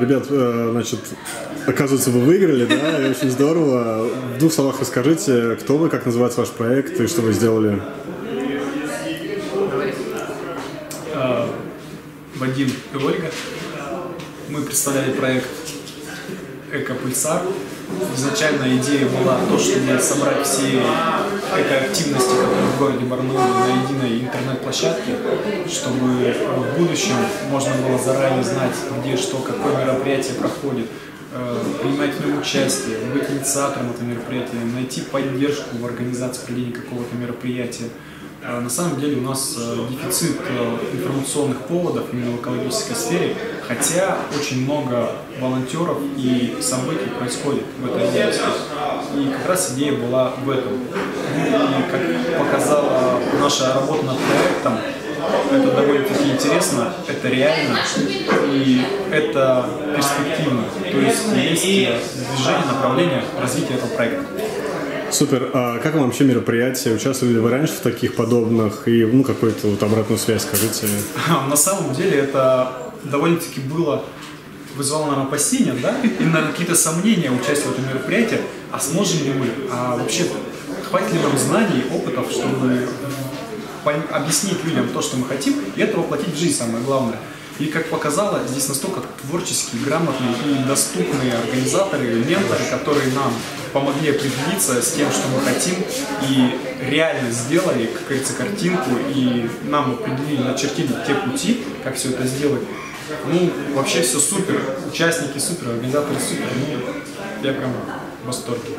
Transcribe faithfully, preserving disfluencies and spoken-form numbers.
Ребят, значит, оказывается, вы выиграли, да, и очень здорово. В двух словах расскажите, кто вы, как называется ваш проект и что вы сделали. Вадим и Ольга. Мы представляли проект «Экопульсар». Изначально идея была то, чтобы собрать все экоактивности, которые в городе Барнауле, на единой интернет-площадке, чтобы в будущем можно было заранее знать, где что, какое мероприятие проходит, принимать в нем участие, быть инициатором этого мероприятия, найти поддержку в организации проведения какого-то мероприятия. На самом деле у нас дефицит информационных поводов именно в экологической сфере, хотя очень много волонтеров и событий происходит в этой области. И как раз идея была в этом. И как показала наша работа над проектом, это довольно-таки интересно, это реально и это перспективно. То есть есть движение, направление развития этого проекта. Супер. А как вам вообще мероприятия? Участвовали ли вы раньше в таких подобных? И ну, какую-то вот обратную связь скажите. На самом деле это довольно-таки было, вызвало, наверное, опасения, да? И, наверное, какие-то сомнения участия в этом мероприятии. А сможем ли мы? А вообще, хватит ли нам знаний, опытов, чтобы объяснить людям то, что мы хотим, и это воплотить в жизнь, самое главное. И, как показало, здесь настолько творческие, грамотные и доступные организаторы, менторы, которые нам помогли определиться с тем, что мы хотим, и реально сделали, как говорится, картинку, и нам определили, начертили те пути, как все это сделать. Ну, вообще все супер, участники супер, организаторы супер, ну, я прям в восторге.